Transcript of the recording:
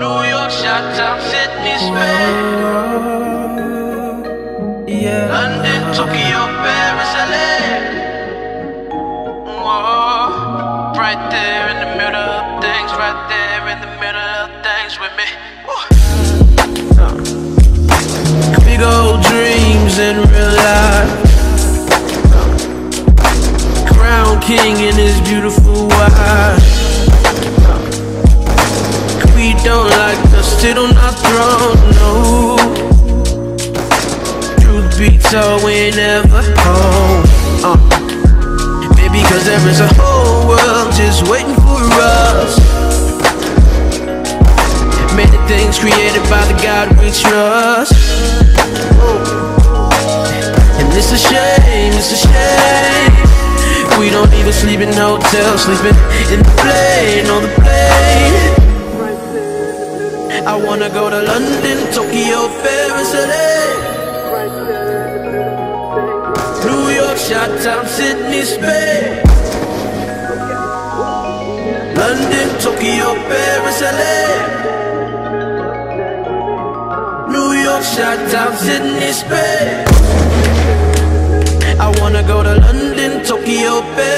New York shot down Sydney, Spain, yeah. London, Tokyo, Paris, LA. Whoa. Right there in the middle of things, right there in the middle of things with me. Big old dreams in real life. Crown King in his beautiful wife. We don't like the sit on our throne, no. Truth be told, we ain't never home. Maybe cause there is a whole world just waiting for us. Many things created by the God we trust. And it's a shame, it's a shame. We don't even sleep in hotels, sleeping in the plane, on the plane. I wanna go to London, Tokyo, Paris, LA. New York, Chi-Town, Sydney, Spain. London, Tokyo, Paris, LA. New York, Chi-Town, Sydney, Spain. I wanna go to London, Tokyo, Paris,